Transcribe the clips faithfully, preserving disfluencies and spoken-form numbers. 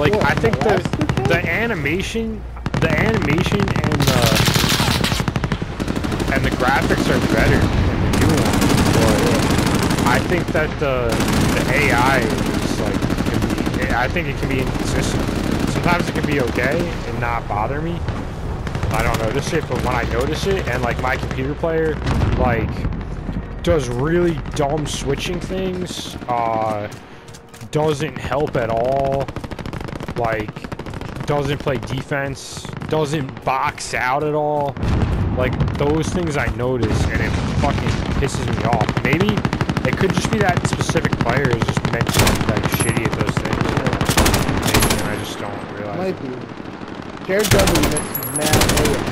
Like, what, I think the the, the animation, the animation and the and the graphics are better than the new one. But I think that the the A I is like, can be, I think it can be inconsistent. Sometimes it can be okay and not bother me. I don't notice it, but when I notice it, and like my computer player, like, does really dumb switching things. Uh. Doesn't help at all, like, doesn't play defense, doesn't box out at all. Like, those things I notice, and it fucking pisses me off. Maybe it could just be that specific player is just meant to be like shitty at those things. Maybe, and I just don't realize. Might be. Jared W misses mad.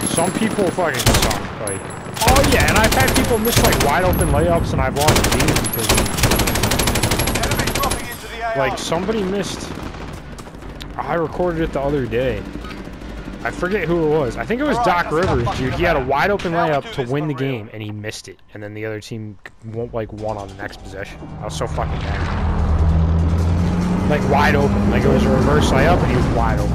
Some people fucking suck. Like, oh yeah, and I've had people miss like wide open layups, and I've lost games because. Like, somebody missed, I recorded it the other day. I forget who it was. I think it was Doc Rivers, dude. He had a wide open layup to win the game, and he missed it. And then the other team won't, like, won on the next possession. I was so fucking mad. Like, wide open. Like, it was a reverse layup, and he was wide open.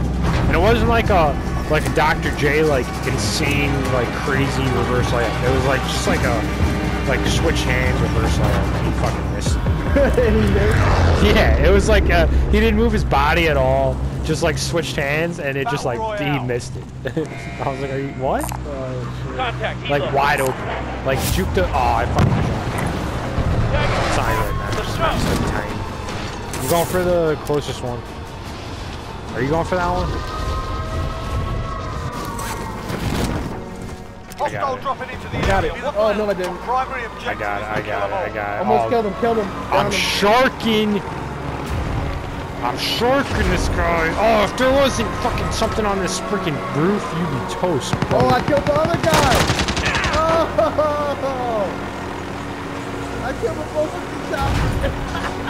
And it wasn't like a, like a Doctor J, like, insane, like, crazy reverse layup. It was, like, just like a, like, switch hands reverse layup, and he fucking missed it. Yeah, it was like uh, he didn't move his body at all, just like switched hands, and it just like he missed it. I was like, are you, what? Uh, Contact, like wide open, like juked the. Oh, I fucking shot. Sorry, right now. So you going for the closest one? Are you going for that one? I got it. I got it. Oh, no, I didn't. I got it. I got it. I got it. Almost oh, killed him. Killed him. Down I'm him. Sharking. I'm sharking this guy. Oh, if there wasn't fucking something on this freaking roof, you'd be toast, bro. Oh, I killed the other guy. Oh. I killed him both at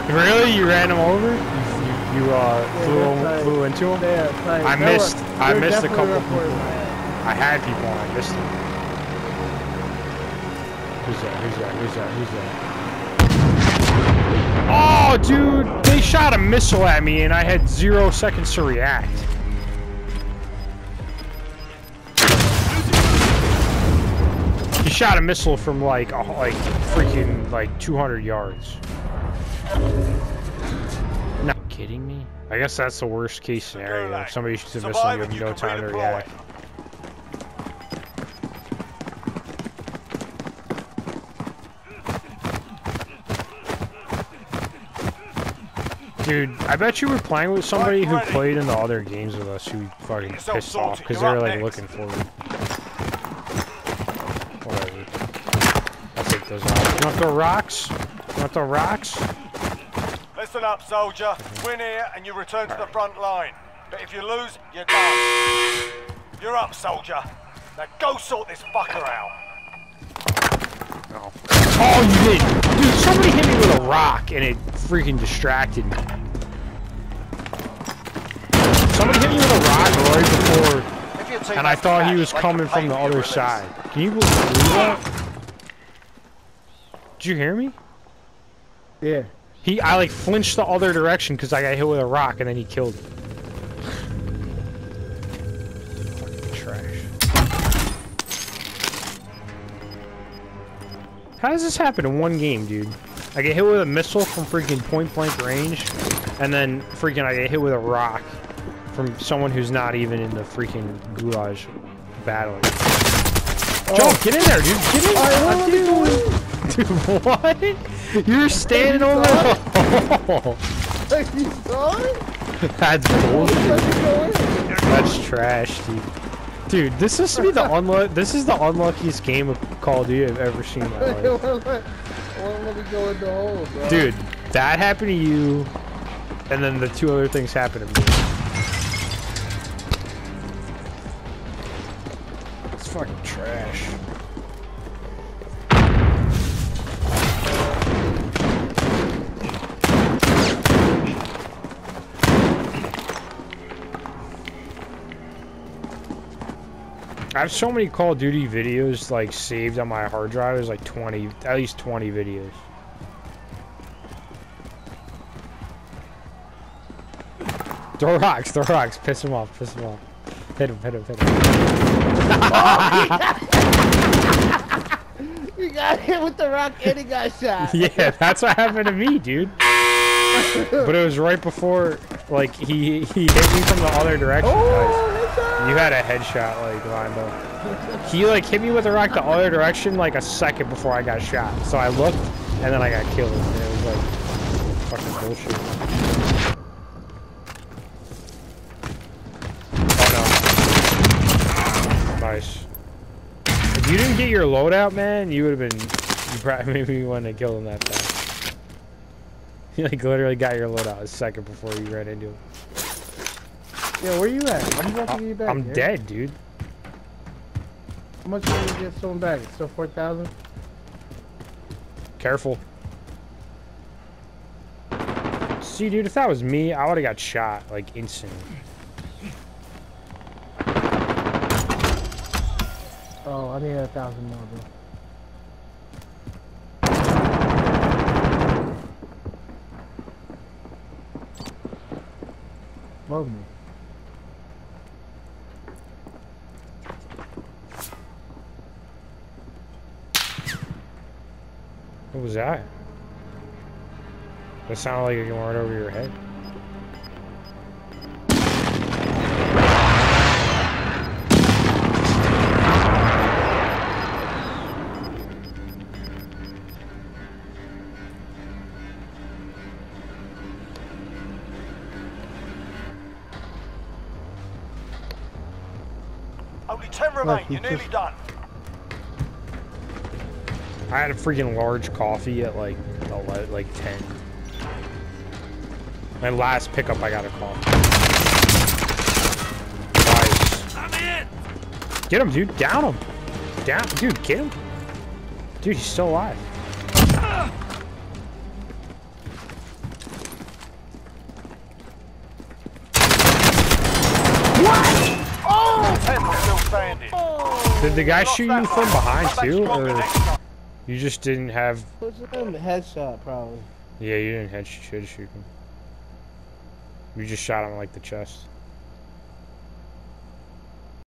the top. Really? You ran him over? You, you, you uh, yeah, flew, on, flew into him? Yeah, I missed. Were, I missed a couple people. It, I had people and I missed them. Who's that? Who's that? Who's that? Who's that? Oh, dude! They shot a missile at me and I had zero seconds to react. He shot a missile from like, oh, like freaking like two hundred yards. Not kidding me? I guess that's the worst case scenario. If somebody shoots a missile and you have no time to react. Dude, I bet you were playing with somebody who played in the other games with us who fucking pissed off because they were like looking forward. Whatever. I'll take those out. You want the rocks? You want the rocks? Listen up, soldier. Win here and you return to the front line. But if you lose, you're done. You're up, soldier. Now go sort this fucker out. No. Oh, you did! Dude, somebody hit me with a rock and it freaking distracted me. Somebody hit me with a rock right before, and I thought he was coming from the other side. Can you believe that? Did you hear me? Yeah. He, I like flinched the other direction because I got hit with a rock, and then he killed me. Fucking trash. How does this happen in one game, dude? I get hit with a missile from freaking point-blank range, and then freaking I get hit with a rock from someone who's not even in the freaking goulash battling. Oh. Joe, get in there, dude! Get in there! Oh, dude. Dude, what? You're standing you over there! Oh. Like you saw it? That's bullshit. That's trash, dude. Dude, this is to be the unluck. This is the unluckiest game of Call of Duty I've ever seen in my life. Let me go into holes, bro. Dude, that happened to you, and then the two other things happened to me. It's fucking trash. I have so many Call of Duty videos like saved on my hard drive. There's like twenty, at least twenty videos. Throw rocks, throw rocks. Piss him off, piss him off. Hit him, hit him, hit him. Oh, you got hit with the rock and he got shot. Yeah, that's what happened to me, dude. But it was right before, like, he, he hit me from the other direction. Oh, like, you had a headshot, like, lined up. He, like, hit me with a rock the other direction, like, a second before I got shot. So I looked, and then I got killed. And it was, like, fucking bullshit. Oh, no. Nice. If you didn't get your loadout, man, you would have been... You probably maybe wouldn't have killed him that time. You like literally got your load out a second before you ran into him. Yeah, where you at? What are you about to get you back? I'm here? Dead, dude. How much did you get someone back? It's still four thousand? Careful. See, dude, if that was me, I would have got shot, like, instantly. Oh, I need a thousand more, bro. Above me. What was that? That sounded like it went right over your head. Mate, you're nearly done. I had a freaking large coffee at like like ten. My last pickup, I got a coffee. Nice. I'm in. Get him, dude. Down him. Down, dude. Get him. Dude, he's still alive. Did the guy shoot you from behind too, or you just didn't have? Headshot, probably. Yeah, you didn't headshot shoot him. You just shot him like the chest.